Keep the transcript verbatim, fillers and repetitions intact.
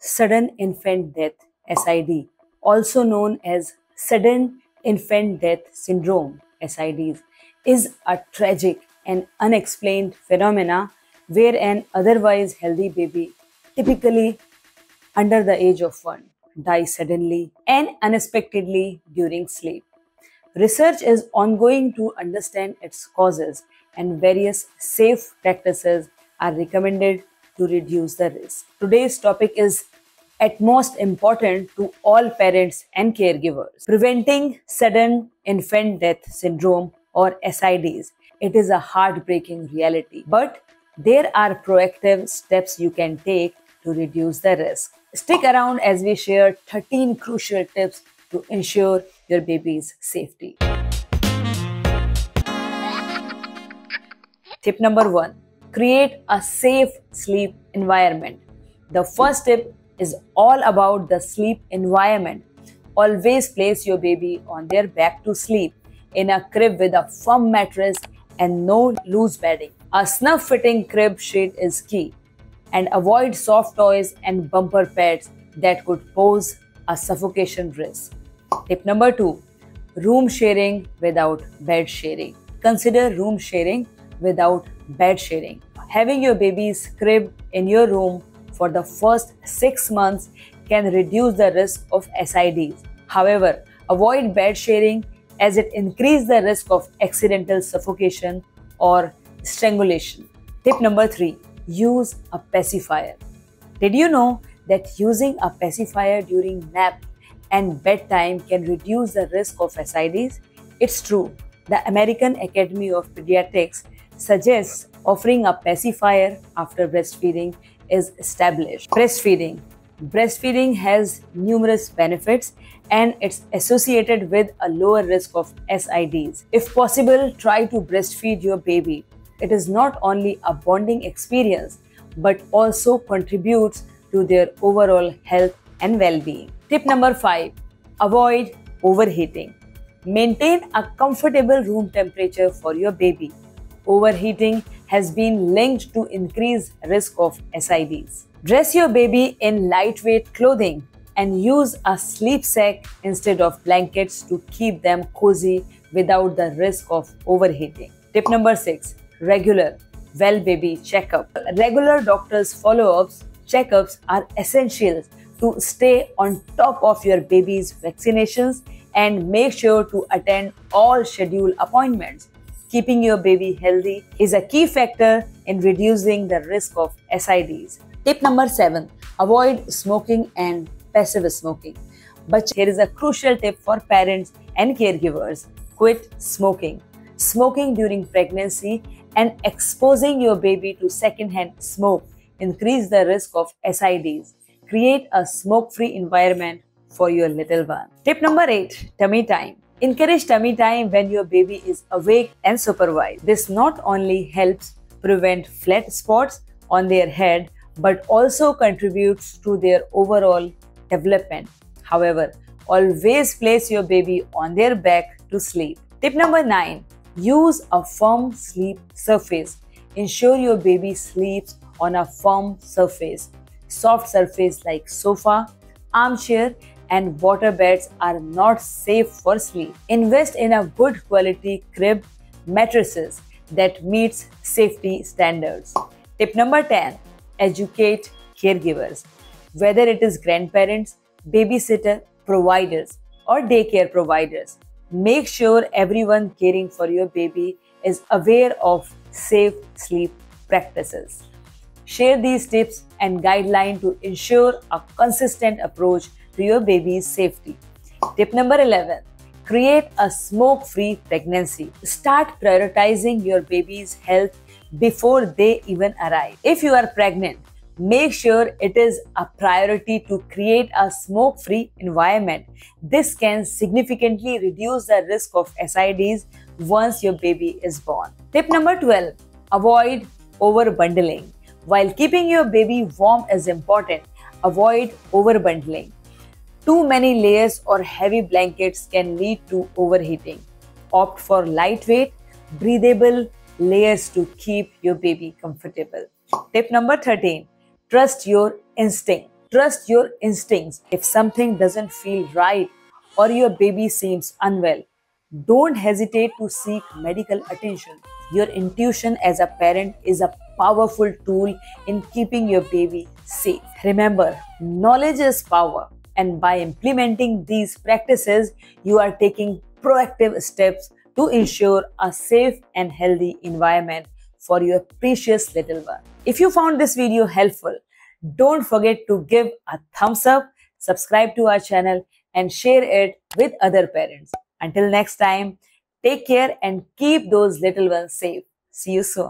sudden infant death, S I D, also known as sudden infant death syndrome, S I D S, is a tragic and unexplained phenomena where an otherwise healthy baby, typically under the age of one, dies suddenly and unexpectedly during sleep. Research is ongoing to understand its causes, and various safe practices are recommended to reduce the risk. Today's topic is at most important to all parents and caregivers. Preventing sudden infant death syndrome, or S I D S. It is a heartbreaking reality, but there are proactive steps you can take to reduce the risk. Stick around as we share thirteen crucial tips to ensure your baby's safety. Tip number one, create a safe sleep environment. The first tip is all about the sleep environment. Always place your baby on their back to sleep in a crib with a firm mattress and no loose bedding. A snuff-fitting crib sheet is key, and avoid soft toys and bumper pads that could pose a suffocation risk. Tip number two, room sharing without bed sharing. Consider room sharing without bed sharing. Having your baby's crib in your room for the first six months can reduce the risk of S I D S. However, avoid bed sharing as it increases the risk of accidental suffocation or strangulation. Tip number three, use a pacifier. Did you know that using a pacifier during nap and bedtime can reduce the risk of S I D S? It's true. The American Academy of Pediatrics suggests offering a pacifier after breastfeeding is established. Breastfeeding. Breastfeeding has numerous benefits, and it's associated with a lower risk of S I D S. If possible, try to breastfeed your baby. It is not only a bonding experience, but also contributes to their overall health and well-being. Tip number five, avoid overheating. Maintain a comfortable room temperature for your baby. Overheating has been linked to increased risk of S I D S. Dress your baby in lightweight clothing and use a sleep sack instead of blankets to keep them cozy without the risk of overheating. Tip number six, regular well baby checkup. Regular doctor's follow-ups, checkups are essential to stay on top of your baby's vaccinations, and make sure to attend all scheduled appointments. Keeping your baby healthy is a key factor in reducing the risk of S I D S. Tip number seven, avoid smoking and passive smoking. But here is a crucial tip for parents and caregivers. Quit smoking. Smoking during pregnancy and exposing your baby to secondhand smoke increase the risk of S I D S. Create a smoke-free environment for your little one. Tip number eight, tummy time. Encourage tummy time when your baby is awake and supervised. This not only helps prevent flat spots on their head, but also contributes to their overall development. However, always place your baby on their back to sleep. Tip number nine, use a firm sleep surface. Ensure your baby sleeps on a firm surface. Soft surface like sofa, armchair, and water beds are not safe for sleep. Invest in a good quality crib mattresses that meets safety standards. Tip number ten, educate caregivers. Whether it is grandparents, babysitter providers, or daycare providers, make sure everyone caring for your baby is aware of safe sleep practices. Share these tips and guidelines to ensure a consistent approach to your baby's safety. Tip number eleven, create a smoke-free pregnancy. Start prioritizing your baby's health before they even arrive. If you are pregnant, make sure it is a priority to create a smoke-free environment. This can significantly reduce the risk of S I D S once your baby is born. Tip number twelve, avoid overbundling. While keeping your baby warm is important, avoid overbundling. Too many layers or heavy blankets can lead to overheating. Opt for lightweight, breathable layers to keep your baby comfortable. Tip number thirteen, trust your instinct. Trust your instincts. If something doesn't feel right or your baby seems unwell, don't hesitate to seek medical attention. Your intuition as a parent is a powerful tool in keeping your baby safe. Remember, knowledge is power, and by implementing these practices, you are taking proactive steps to ensure a safe and healthy environment for your precious little one. If you found this video helpful, don't forget to give a thumbs up, subscribe to our channel, and share it with other parents. Until next time, take care and keep those little ones safe. See you soon.